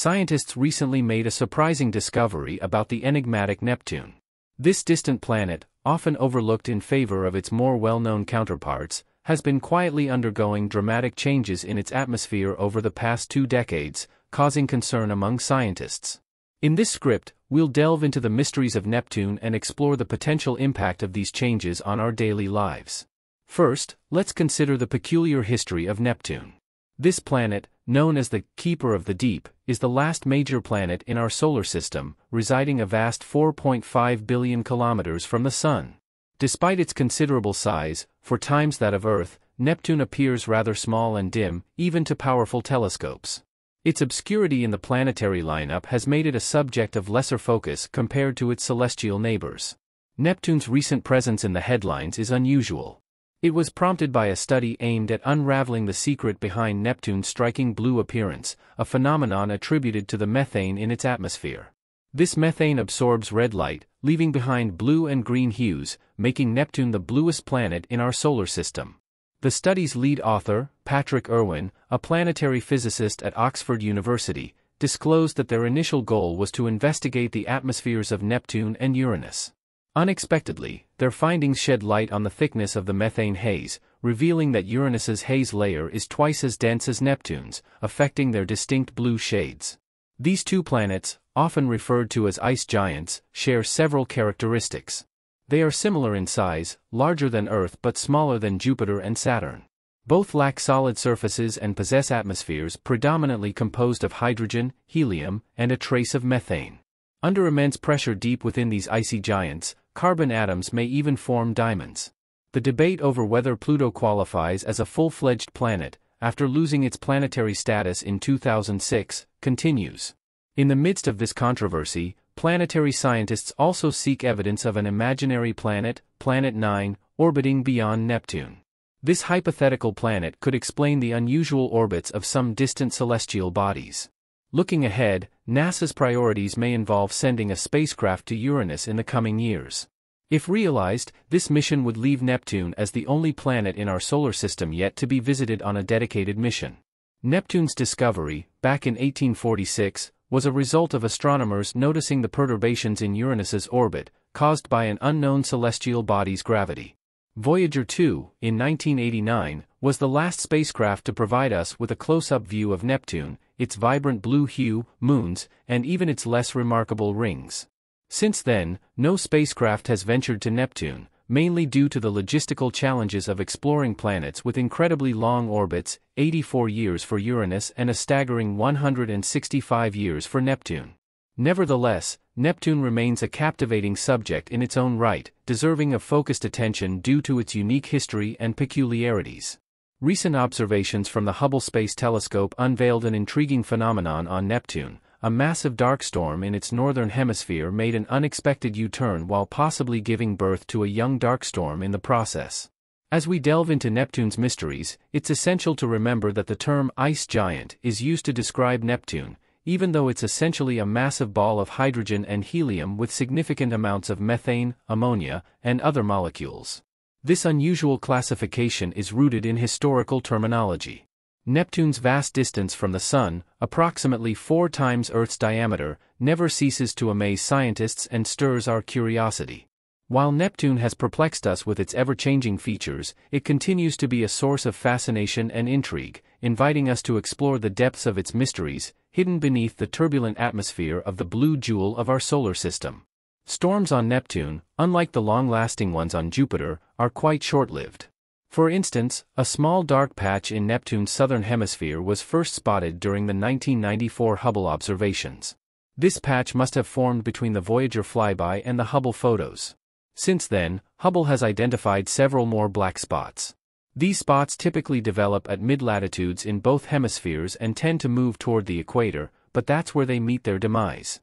scientists recently made a surprising discovery about the enigmatic Neptune. This distant planet, often overlooked in favor of its more well-known counterparts, has been quietly undergoing dramatic changes in its atmosphere over the past 2 decades, causing concern among scientists. In this script, we'll delve into the mysteries of Neptune and explore the potential impact of these changes on our daily lives. First, let's consider the peculiar history of Neptune. This planet, known as the Keeper of the Deep, is the last major planet in our solar system, residing a vast 4.5 billion kilometers from the Sun. Despite its considerable size, 4 times that of Earth, Neptune appears rather small and dim, even to powerful telescopes. Its obscurity in the planetary lineup has made it a subject of lesser focus compared to its celestial neighbors. Neptune's recent presence in the headlines is unusual. It was prompted by a study aimed at unraveling the secret behind Neptune's striking blue appearance, a phenomenon attributed to the methane in its atmosphere. This methane absorbs red light, leaving behind blue and green hues, making Neptune the bluest planet in our solar system. The study's lead author, Patrick Irwin, a planetary physicist at Oxford University, disclosed that their initial goal was to investigate the atmospheres of Neptune and Uranus. Unexpectedly, their findings shed light on the thickness of the methane haze, revealing that Uranus's haze layer is twice as dense as Neptune's, affecting their distinct blue shades. These two planets, often referred to as ice giants, share several characteristics. They are similar in size, larger than Earth but smaller than Jupiter and Saturn. Both lack solid surfaces and possess atmospheres predominantly composed of hydrogen, helium, and a trace of methane. Under immense pressure deep within these icy giants, carbon atoms may even form diamonds. The debate over whether Pluto qualifies as a full-fledged planet, after losing its planetary status in 2006, continues. In the midst of this controversy, planetary scientists also seek evidence of an imaginary planet, Planet 9, orbiting beyond Neptune. This hypothetical planet could explain the unusual orbits of some distant celestial bodies. Looking ahead, NASA's priorities may involve sending a spacecraft to Uranus in the coming years. If realized, this mission would leave Neptune as the only planet in our solar system yet to be visited on a dedicated mission. Neptune's discovery, back in 1846, was a result of astronomers noticing the perturbations in Uranus's orbit, caused by an unknown celestial body's gravity. Voyager 2, in 1989, was the last spacecraft to provide us with a close-up view of Neptune, its vibrant blue hue, moons, and even its less remarkable rings. Since then, no spacecraft has ventured to Neptune, mainly due to the logistical challenges of exploring planets with incredibly long orbits, 84 years for Uranus and a staggering 165 years for Neptune. Nevertheless, Neptune remains a captivating subject in its own right, deserving of focused attention due to its unique history and peculiarities. Recent observations from the Hubble Space Telescope unveiled an intriguing phenomenon on Neptune. A massive dark storm in its northern hemisphere made an unexpected U-turn while possibly giving birth to a young dark storm in the process. As we delve into Neptune's mysteries, it's essential to remember that the term ice giant is used to describe Neptune, even though it's essentially a massive ball of hydrogen and helium with significant amounts of methane, ammonia, and other molecules. This unusual classification is rooted in historical terminology. Neptune's vast distance from the Sun, approximately 4 times Earth's diameter, never ceases to amaze scientists and stirs our curiosity. While Neptune has perplexed us with its ever-changing features, it continues to be a source of fascination and intrigue, inviting us to explore the depths of its mysteries, hidden beneath the turbulent atmosphere of the blue jewel of our solar system. Storms on Neptune, unlike the long-lasting ones on Jupiter, are quite short-lived. For instance, a small dark patch in Neptune's southern hemisphere was first spotted during the 1994 Hubble observations. This patch must have formed between the Voyager flyby and the Hubble photos. Since then, Hubble has identified several more black spots. These spots typically develop at mid-latitudes in both hemispheres and tend to move toward the equator, but that's where they meet their demise.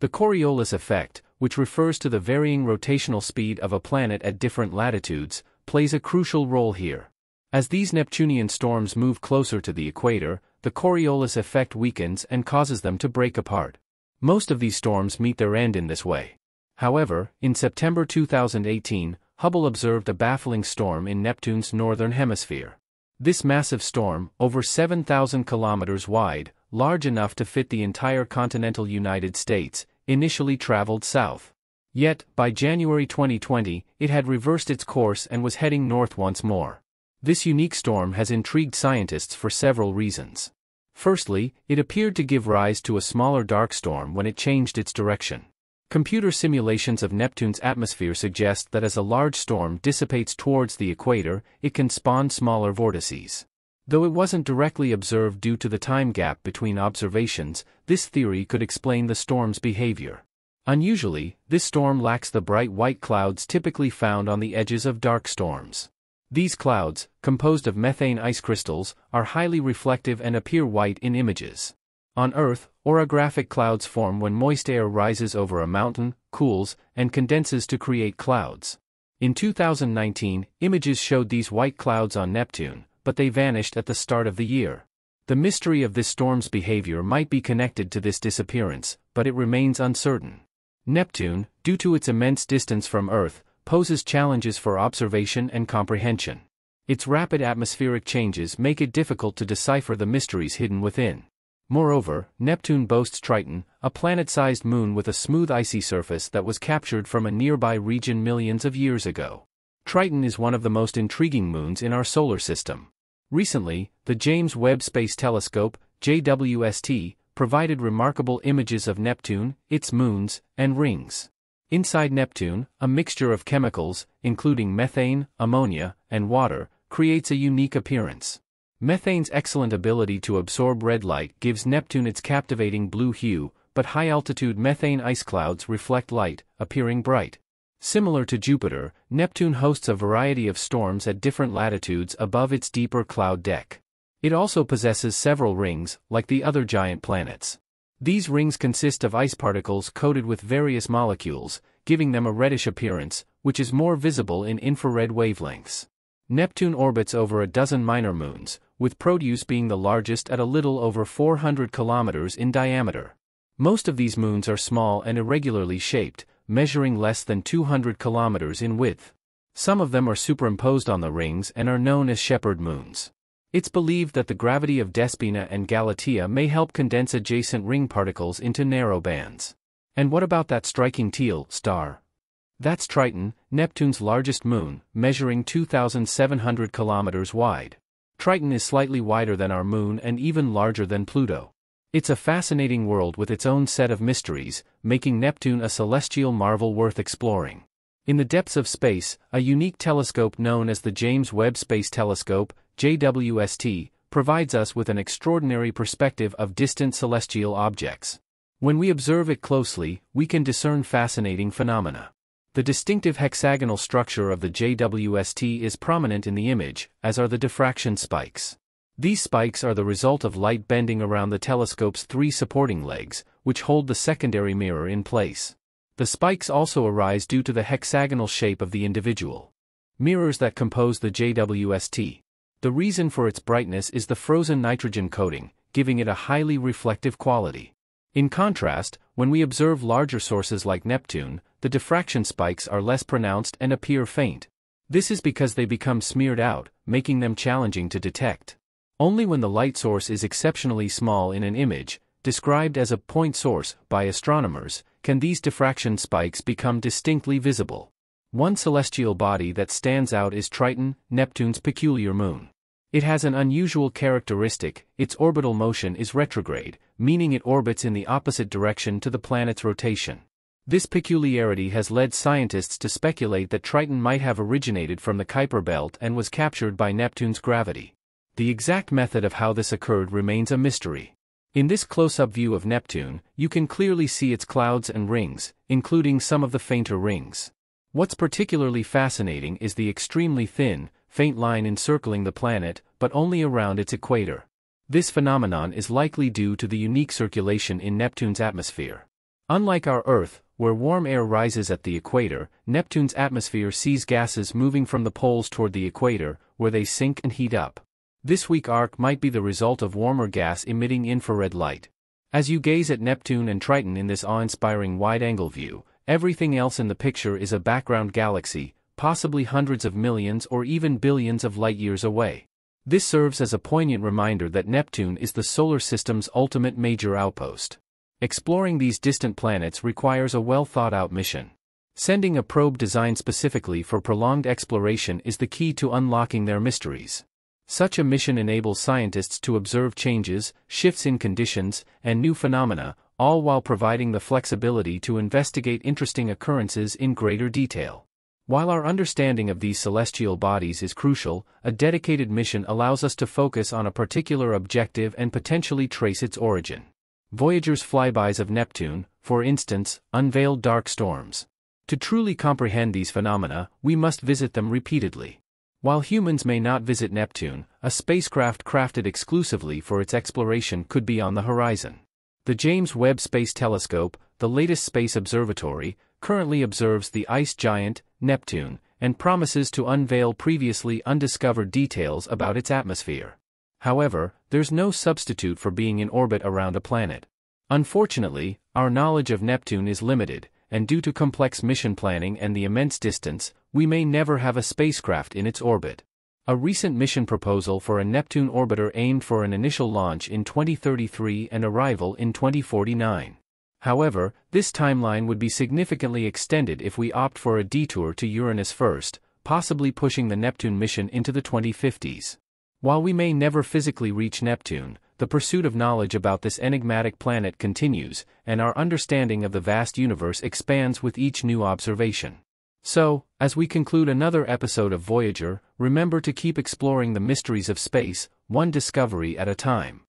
The Coriolis effect, which refers to the varying rotational speed of a planet at different latitudes, plays a crucial role here. As these Neptunian storms move closer to the equator, the Coriolis effect weakens and causes them to break apart. Most of these storms meet their end in this way. However, in September 2018, Hubble observed a baffling storm in Neptune's northern hemisphere. This massive storm, over 7,000 kilometers wide, large enough to fit the entire continental United States, initially traveled south. Yet, by January 2020, it had reversed its course and was heading north once more. This unique storm has intrigued scientists for several reasons. Firstly, it appeared to give rise to a smaller dark storm when it changed its direction. Computer simulations of Neptune's atmosphere suggest that as a large storm dissipates towards the equator, it can spawn smaller vortices. Though it wasn't directly observed due to the time gap between observations, this theory could explain the storm's behavior. Unusually, this storm lacks the bright white clouds typically found on the edges of dark storms. These clouds, composed of methane ice crystals, are highly reflective and appear white in images. On Earth, orographic clouds form when moist air rises over a mountain, cools, and condenses to create clouds. In 2019, images showed these white clouds on Neptune, but they vanished at the start of the year. The mystery of this storm's behavior might be connected to this disappearance, but it remains uncertain. Neptune, due to its immense distance from Earth, poses challenges for observation and comprehension. Its rapid atmospheric changes make it difficult to decipher the mysteries hidden within. Moreover, Neptune boasts Triton, a planet-sized moon with a smooth icy surface that was captured from a nearby region millions of years ago. Triton is one of the most intriguing moons in our solar system. Recently, the James Webb Space Telescope, JWST, provided remarkable images of Neptune, its moons, and rings. Inside Neptune, a mixture of chemicals, including methane, ammonia, and water, creates a unique appearance. Methane's excellent ability to absorb red light gives Neptune its captivating blue hue, but high-altitude methane ice clouds reflect light, appearing bright. Similar to Jupiter, Neptune hosts a variety of storms at different latitudes above its deeper cloud deck. It also possesses several rings, like the other giant planets. These rings consist of ice particles coated with various molecules, giving them a reddish appearance, which is more visible in infrared wavelengths. Neptune orbits over a dozen minor moons, with Proteus being the largest at a little over 400 kilometers in diameter. Most of these moons are small and irregularly shaped, measuring less than 200 kilometers in width. Some of them are superimposed on the rings and are known as shepherd moons. It's believed that the gravity of Despina and Galatea may help condense adjacent ring particles into narrow bands. And what about that striking teal star? That's Triton, Neptune's largest moon, measuring 2,700 kilometers wide. Triton is slightly wider than our moon and even larger than Pluto. It's a fascinating world with its own set of mysteries, making Neptune a celestial marvel worth exploring. In the depths of space, a unique telescope known as the James Webb Space Telescope, JWST, provides us with an extraordinary perspective of distant celestial objects. When we observe it closely, we can discern fascinating phenomena. The distinctive hexagonal structure of the JWST is prominent in the image, as are the diffraction spikes. These spikes are the result of light bending around the telescope's three supporting legs, which hold the secondary mirror in place. The spikes also arise due to the hexagonal shape of the individual mirrors that compose the JWST. The reason for its brightness is the frozen nitrogen coating, giving it a highly reflective quality. In contrast, when we observe larger sources like Neptune, the diffraction spikes are less pronounced and appear faint. This is because they become smeared out, making them challenging to detect. Only when the light source is exceptionally small in an image, described as a point source by astronomers, can these diffraction spikes become distinctly visible. One celestial body that stands out is Triton, Neptune's peculiar moon. It has an unusual characteristic: its orbital motion is retrograde, meaning it orbits in the opposite direction to the planet's rotation. This peculiarity has led scientists to speculate that Triton might have originated from the Kuiper Belt and was captured by Neptune's gravity. The exact method of how this occurred remains a mystery. In this close-up view of Neptune, you can clearly see its clouds and rings, including some of the fainter rings. What's particularly fascinating is the extremely thin, faint line encircling the planet, but only around its equator. This phenomenon is likely due to the unique circulation in Neptune's atmosphere. Unlike our Earth, where warm air rises at the equator, Neptune's atmosphere sees gases moving from the poles toward the equator, where they sink and heat up. This weak arc might be the result of warmer gas emitting infrared light. As you gaze at Neptune and Triton in this awe-inspiring wide-angle view, everything else in the picture is a background galaxy, possibly hundreds of millions or even billions of light-years away. This serves as a poignant reminder that Neptune is the solar system's ultimate major outpost. Exploring these distant planets requires a well-thought-out mission. Sending a probe designed specifically for prolonged exploration is the key to unlocking their mysteries. Such a mission enables scientists to observe changes, shifts in conditions, and new phenomena, all while providing the flexibility to investigate interesting occurrences in greater detail. While our understanding of these celestial bodies is crucial, a dedicated mission allows us to focus on a particular objective and potentially trace its origin. Voyager's flybys of Neptune, for instance, unveiled dark storms. To truly comprehend these phenomena, we must visit them repeatedly. While humans may not visit Neptune, a spacecraft crafted exclusively for its exploration could be on the horizon. The James Webb Space Telescope, the latest space observatory, currently observes the ice giant, Neptune, and promises to unveil previously undiscovered details about its atmosphere. However, there's no substitute for being in orbit around a planet. Unfortunately, our knowledge of Neptune is limited, and due to complex mission planning and the immense distance, we may never have a spacecraft in its orbit. A recent mission proposal for a Neptune orbiter aimed for an initial launch in 2033 and arrival in 2049. However, this timeline would be significantly extended if we opt for a detour to Uranus first, possibly pushing the Neptune mission into the 2050s. While we may never physically reach Neptune, the pursuit of knowledge about this enigmatic planet continues, and our understanding of the vast universe expands with each new observation. So, as we conclude another episode of Voyager, remember to keep exploring the mysteries of space, one discovery at a time.